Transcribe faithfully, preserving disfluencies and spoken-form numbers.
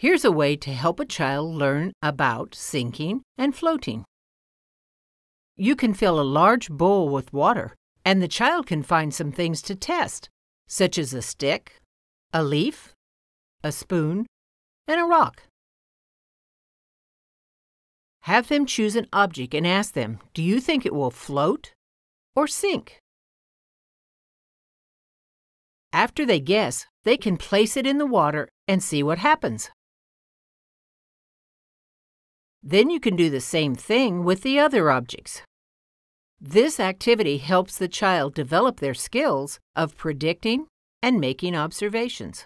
Here's a way to help a child learn about sinking and floating. You can fill a large bowl with water, and the child can find some things to test, such as a stick, a leaf, a spoon, and a rock. Have them choose an object and ask them, do you think it will float or sink? After they guess, they can place it in the water and see what happens. Then you can do the same thing with the other objects. This activity helps the child develop their skills of predicting and making observations.